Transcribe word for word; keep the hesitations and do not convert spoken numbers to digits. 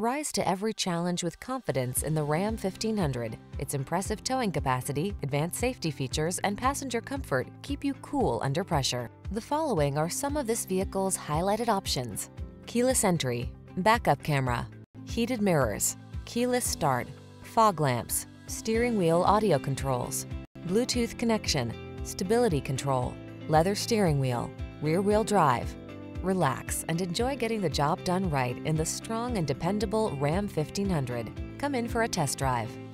Rise to every challenge with confidence in the Ram fifteen hundred. Its impressive towing capacity, advanced safety features, and passenger comfort keep you cool under pressure. The following are some of this vehicle's highlighted options: keyless entry, backup camera, heated mirrors, keyless start, fog lamps, steering wheel audio controls, Bluetooth connection, stability control, leather steering wheel, rear-wheel drive. Relax and enjoy getting the job done right in the strong and dependable Ram fifteen hundred. Come in for a test drive.